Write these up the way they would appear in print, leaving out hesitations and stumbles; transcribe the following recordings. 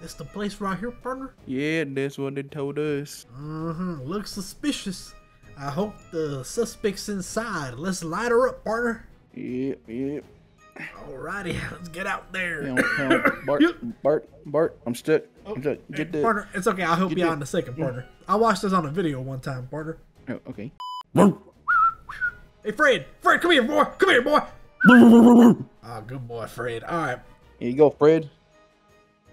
This the place right here, partner? Yeah, that's what they told us. Looks suspicious. I hope the suspect's inside. Let's light her up, partner. Yep, yep. Alrighty, let's get out there. Bart, I'm stuck. Oh, I'm stuck. Get hey, partner, it's okay. I'll help you out in a second, partner. I watched this on a video one time, partner. Oh, okay. Hey, Fred! Fred, come here, boy! Come here, boy! Ah, oh, good boy, Fred. All right. Here you go, Fred.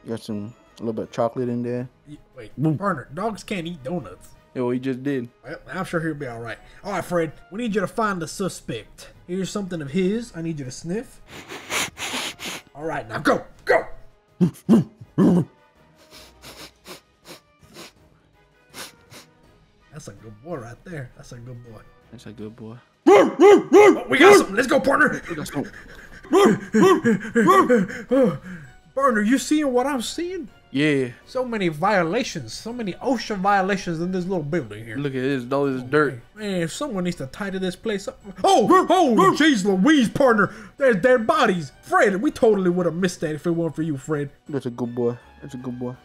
Got some a little bit of chocolate in there. Wait, partner, dogs can't eat donuts. Yeah, well, he just did. Well, I'm sure he'll be all right. All right, Fred, we need you to find the suspect. Here's something of his. I need you to sniff. All right, now go, go. That's a good boy right there. That's a good boy. That's a good boy. Oh, we got something. Let's go, partner. We got something. Partner, you seeing what I'm seeing? Yeah. So many violations, so many OSHA violations in this little building here. Look at this, all this dirt. Man, if someone needs to tidy this place up. Oh, oh, jeez Louise, partner. There's dead bodies. Fred, we totally would have missed that if it weren't for you, Fred. That's a good boy. That's a good boy.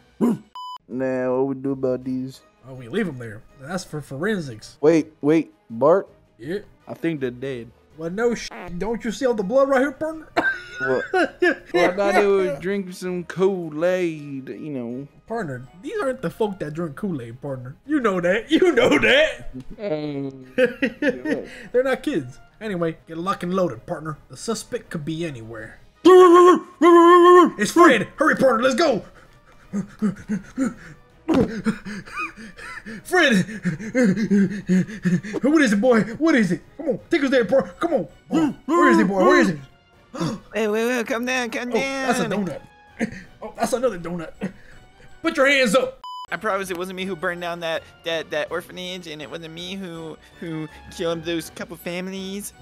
Now, what we do about these? Oh, we leave them there. That's for forensics. Wait, wait, Bart? Yeah? I think they're dead. Well, no sh**. Don't you see all the blood right here, partner? Well, I thought they were drinking some Kool-Aid, you know. Partner, these aren't the folk that drink Kool-Aid, partner. You know that. You know that. They're not kids. Anyway, get locked and loaded, partner. The suspect could be anywhere. It's Fred. Hurry, partner. Let's go. Fred! What is it, boy? What is it? Come on, take us there, partner. Come on. Oh, where is it, boy? Where is it? Wait, wait, wait, come down, come down. That's a donut. Oh, that's another donut. Put your hands up. I promise it wasn't me who burned down that orphanage, and it wasn't me who killed those couple families.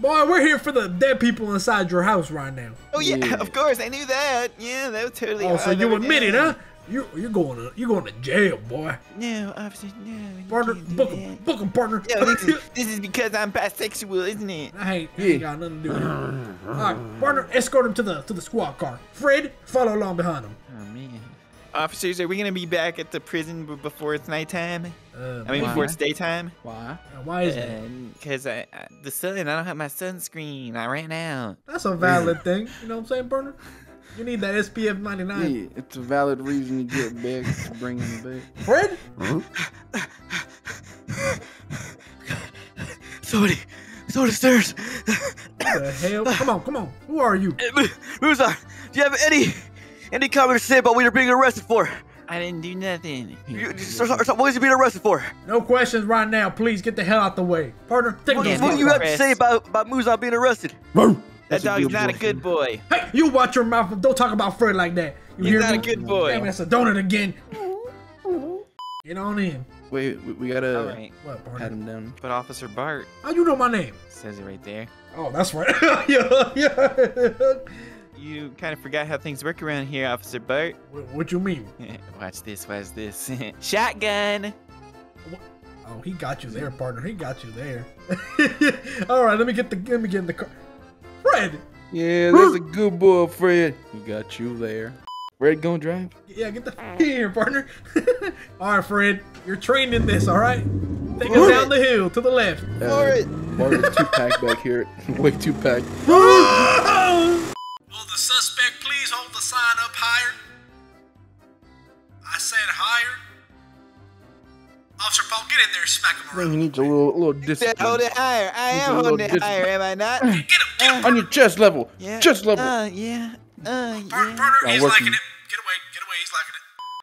Boy, we're here for the dead people inside your house right now. Oh yeah, yeah. Of course, I knew that. Yeah, that was totally. Oh, so you admit it, huh? You're going to jail, boy. No, officer, no. Partner, book him, partner. Yo, this is because I'm bisexual, isn't it? I ain't got nothing to do with it. All right, partner, escort him to the squad car. Fred, follow along behind him. Oh man. Officers, are we gonna be back at the prison before it's nighttime? Before it's daytime. Why? Why is that? Because I don't have my sunscreen. I ran out. That's a valid thing. You know what I'm saying, partner? You need that SPF 99. Yeah, it's a valid reason to get back, to bring him back. Fred? Somebody, somebody stairs. What the hell? Come on, come on. Who are you? Muzan, do you have any comments to say about what you're being arrested for? I didn't do nothing. What is you being arrested for? No questions right now. Please get the hell out the way. Partner, take me. What do you have to say about Muzan being arrested? That dog's not a good boy. Hey, you watch your mouth. Don't talk about Fred like that. He's not a good boy. Damn, that's a donut again. Get on in. Wait, we gotta pat him down. But Officer Bart. How you know my name? Says it right there. Oh, that's right. Yeah. You kind of forgot how things work around here, Officer Bart. What you mean? Watch this. Shotgun. What? Oh, he got you there, partner. He got you there. All right, let me get in the car. Fred! Yeah, that's a good boy, Fred. He got you there. Fred gonna drive? Yeah, get the f*** here, partner. Alright, Fred. You're trained in this, alright? Take us down the hill, to the left. Bart, two-pack back here. Wait, two-pack. Will the suspect please hold the sign up higher? I said higher. Officer Paul, get in there and smack him around. He needs a little discipline. Hold it higher. I am holding it higher, am I not? Get him, get him. On your chest level. Yeah. Chest level. Partner, he's liking it. Get away, he's liking it.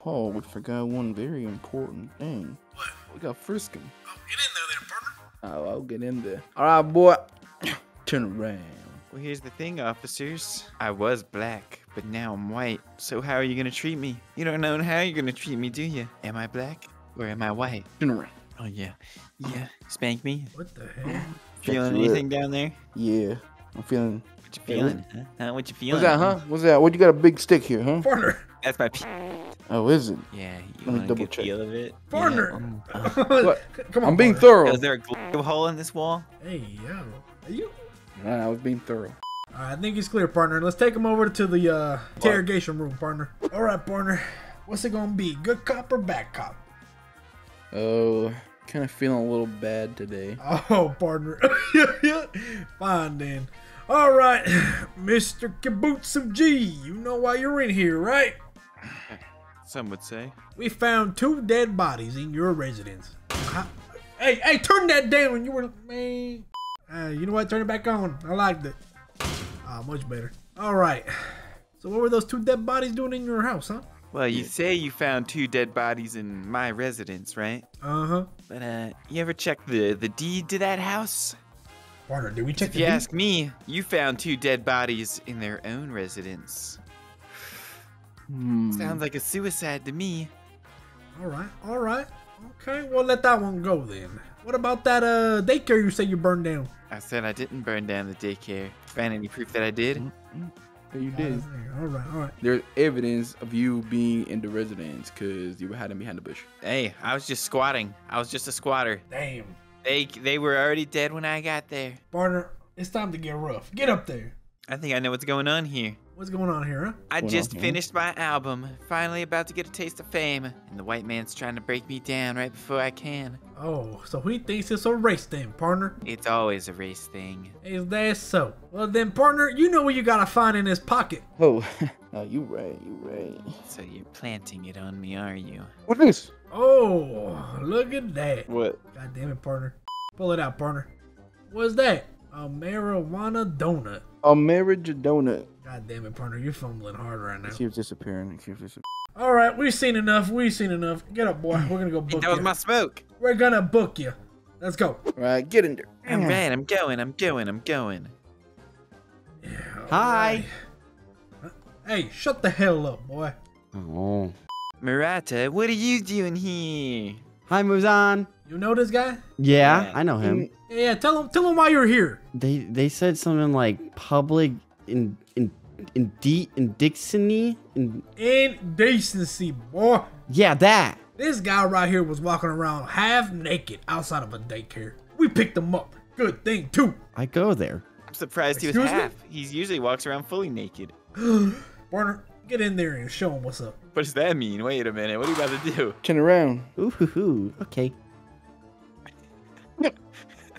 Oh, we forgot one very important thing. What? We got frisk him. Oh, get in there, partner. Oh, I'll get in there. All right, boy. Turn around. Well, here's the thing, officers. I was black, but now I'm white. So how are you going to treat me? You don't know how you're going to treat me, do you? Am I black? Or am I white? Oh, yeah. Yeah. Spank me. What the hell? Feeling anything down there? Yeah. I'm feeling. What you feeling? Huh? What you feeling? What's that, huh? What's that? What you got a big stick here, huh? Partner. That's my pee. Oh, is it? Yeah. You want to get a feel of it? Partner. Yeah. What? Come on, I'm being thorough. Is there a hole in this wall? Hey, yo. Are you? Nah, I was being thorough. I think he's clear, partner. Let's take him over to the interrogation room, partner. All right, partner. What's it gonna be? Good cop or bad cop? Oh, kind of feeling a little bad today. Oh, partner. Fine, then. All right, Mr. Kibutsuji. You know why you're in here, right? Some would say. We found 2 dead bodies in your residence. Hey, turn that down. You were, man. You know what? Turn it back on. I liked it. Ah, much better. All right. So what were those 2 dead bodies doing in your house, huh? Well, you say you found 2 dead bodies in my residence, right? Uh-huh. But, you ever check the deed to that house? Partner, did we check the deed? If you ask me, you found 2 dead bodies in their own residence. Sounds like a suicide to me. All right. Okay, well, let that one go, then. What about that, daycare you say you burned down? I said I didn't burn down the daycare. Find any proof that I did? You did. All right. There's evidence of you being in the residence because you were hiding behind the bush. Hey, I was just squatting. I was just a squatter. Damn. They were already dead when I got there. Partner, it's time to get rough. Get up there. I think I know what's going on here. What's going on here, huh? I just finished my album. Finally about to get a taste of fame. And the white man's trying to break me down right before I can. Oh, so he thinks it's a race thing, partner. It's always a race thing. Is that so? Well then, partner, you know what you gotta find in his pocket. Oh, no, you right. So you're planting it on me, are you? What is? Oh, look at that. What? God damn it, partner. Pull it out, partner. What's that? A marijuana donut. A marriage donut. God damn it, partner. You're fumbling hard right now. It keeps disappearing. All right. We've seen enough. Get up, boy. We're going to go book you. That was my smoke. We're going to book you. Let's go. All right. Get in there. All right. I'm going. Yeah, hi. Right. Hey, shut the hell up, boy. Oh. Murata, what are you doing here? Hi, Muzan. You know this guy? Yeah, I know him. Yeah, tell him why you're here. They said something like public indecency, boy. Yeah, that. This guy right here was walking around half naked outside of a daycare. We picked him up. Good thing too. I go there. I'm surprised he was half. He usually walks around fully naked. Warner, get in there and show him what's up. What does that mean? Wait a minute. What are you about to do? Turn around. Ooh hoo hoo. Okay.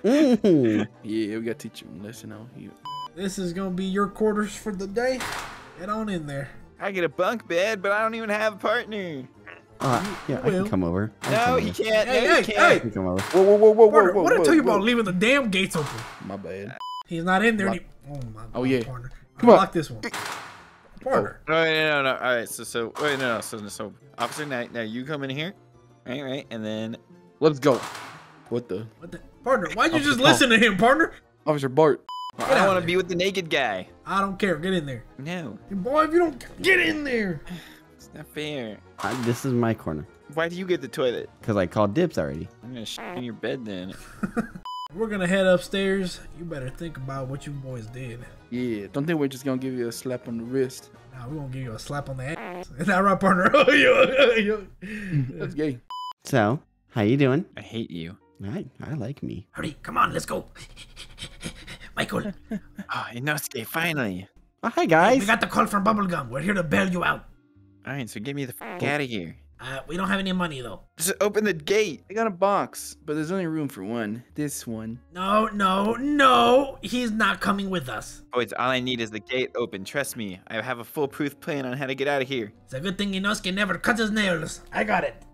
Yeah, we gotta teach him a lesson out here. This is gonna be your quarters for the day. Get on in there. I get a bunk bed, but I don't even have a partner. Yeah, I can come over. No, he can't. Hey, I can come over. Whoa, what did I tell you about leaving the damn gates open? My bad. He's not in there. Oh my God. Oh yeah. Partner. Come on. Lock this one. Partner. Oh. No. All right. So Officer Knight, now you come in here. All right, and then let's go. What the? Partner, why'd you just listen to him, partner? Officer Bart. I don't want to be with the naked guy. I don't care. Get in there. No. And boy, if you don't get in there. It's not fair. This is my corner. Why do you get the toilet? Because I called dibs already. I'm going to shit in your bed then. We're going to head upstairs. You better think about what you boys did. Yeah, don't think we're just going to give you a slap on the wrist. Nah, we're going to give you a slap on the ass. Is that right, partner? That's gay. So, how you doing? I hate you. I like me. Hurry, come on, let's go. Michael. Inosuke, finally. Oh, hi, guys. Hey, we got the call from Bubblegum. We're here to bail you out. All right, so get me the f out of here. We don't have any money, though. Just open the gate. I got a box, but there's only room for one. This one. No. He's not coming with us. Boys, all I need is the gate open. Trust me. I have a foolproof plan on how to get out of here. It's a good thing Inosuke never cuts his nails. I got it.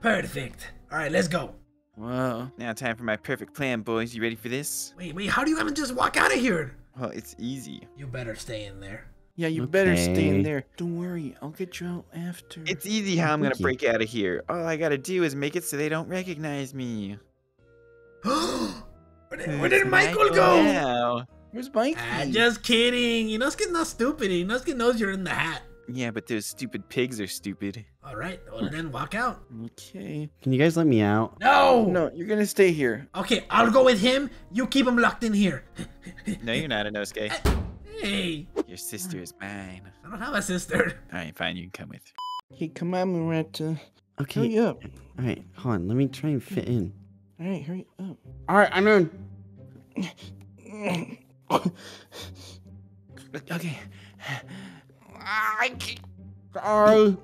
Perfect. All right, let's go. Whoa. Now time for my perfect plan, boys. You ready for this? Wait, how do you gonna just walk out of here? Well, it's easy. You better stay in there. Yeah, you better stay in there. Don't worry, I'll get you out after. It's easy how I'm gonna break out of here. All I gotta do is make it so they don't recognize me. Where did Michael go? Now? Where's Mikey? Just kidding. Inosuke's not stupid. Inosuke knows you're in the hat. Yeah, but those stupid pigs are stupid. All right, well then walk out. Okay. Can you guys let me out? No, you're gonna stay here. Okay, I'll go with him. You keep him locked in here. No, you're not, Inosuke. Hey. Your sister is mine. I don't have a sister. All right, fine, you can come with. Hey, come on, Murata. Okay. Hurry up. All right, hold on. Let me try and fit in. All right, hurry up. All right, I'm in. Okay. I can't. Sorry.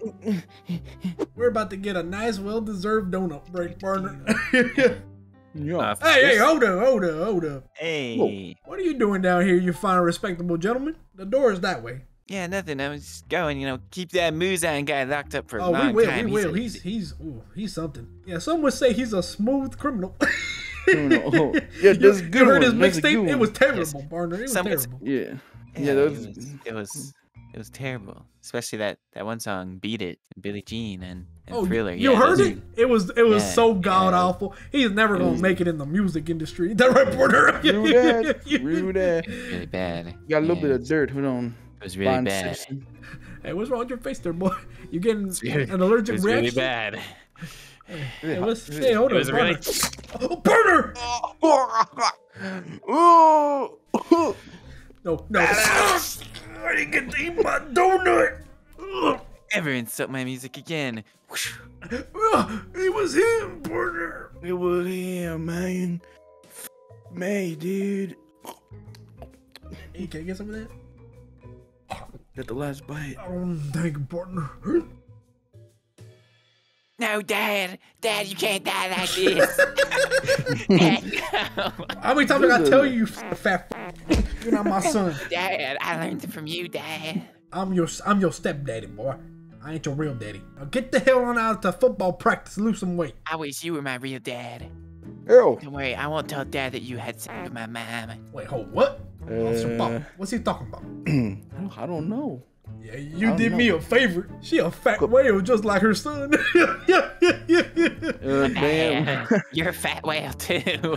We're about to get a nice, well-deserved donut break, partner. Yeah. Hey, hold up. Hey. Whoa. What are you doing down here, you fine, respectable gentleman? The door is that way. Yeah, nothing. I was going, you know, keep that Muzan guy locked up for a long time. We will. He's something. Yeah, some would say he's a smooth criminal. Yeah, that's good. You heard his mixtape? It was terrible, partner. It was terrible. Yeah. Yeah, it was terrible. Especially that one song, "Beat It," Billie Jean and Thriller. You heard it? It was so god awful. He's never gonna make it in the music industry. That reporter. Rude ass. Really bad. You got a little bit of dirt. Hold on. It was really bad. Hey, what's wrong with your face there, boy? You getting an allergic reaction? Really bad. Hey, hold on, really... Oh, burner! Oh! No! I didn't get to eat my donut! Ever insult my music again? It was him, burner. It was him, man. May, dude. Hey, can I get some of that? At the last bite. Oh, thank you, partner. No, Dad, you can't die like this. Dad, no. How many times did I tell you, you fat? You're not my son. Dad, I learned it from you, Dad. I'm your stepdaddy, boy. I ain't your real daddy. Now get the hell on out to football practice, lose some weight. I wish you were my real dad. Ew. Don't worry, I won't tell Dad that you had sex with my mom. Wait, hold what? Officer Bob, what's he talking about? I don't know. Yeah, you did me a favor. She a fat whale just like her son. Damn. You're a fat whale too.